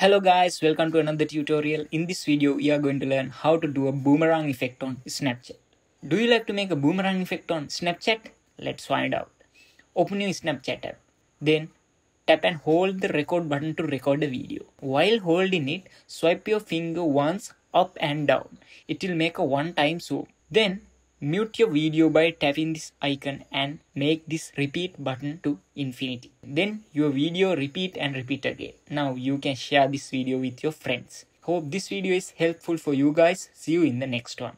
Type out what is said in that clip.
Hello guys, welcome to another tutorial. In this video, we are going to learn how to do a boomerang effect on Snapchat. Do you like to make a boomerang effect on Snapchat? Let's find out. Open your Snapchat app. Then tap and hold the record button to record a video. While holding it, swipe your finger once up and down. It will make a one-time zoom. Then mute your video by tapping this icon and make this repeat button to infinity. Then your video repeat and repeat again. Now you can share this video with your friends. Hope this video is helpful for you guys. See you in the next one.